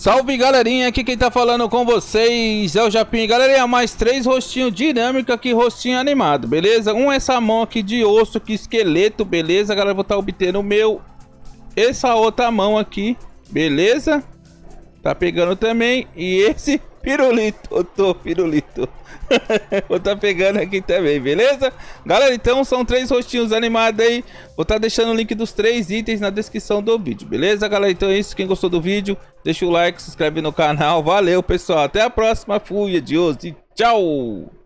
Salve, galerinha, aqui quem tá falando com vocês é o Japinha. Galerinha, mais três rostinhos dinâmica aqui, rostinho animado, beleza? Um é essa mão aqui de osso, que esqueleto, beleza? Galera, vou estar obtendo o meu, essa outra mão aqui, beleza? Tá pegando também, e esse pirulito, vou tá pegando aqui também, beleza? Galera, então são três rostinhos animados aí. Vou tá deixando o link dos três itens na descrição do vídeo, beleza, galera? Então é isso, quem gostou do vídeo, deixa o like, se inscreve no canal. Valeu, pessoal, até a próxima, fui, adiós e tchau!